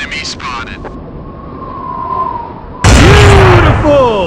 Enemy spotted. Beautiful!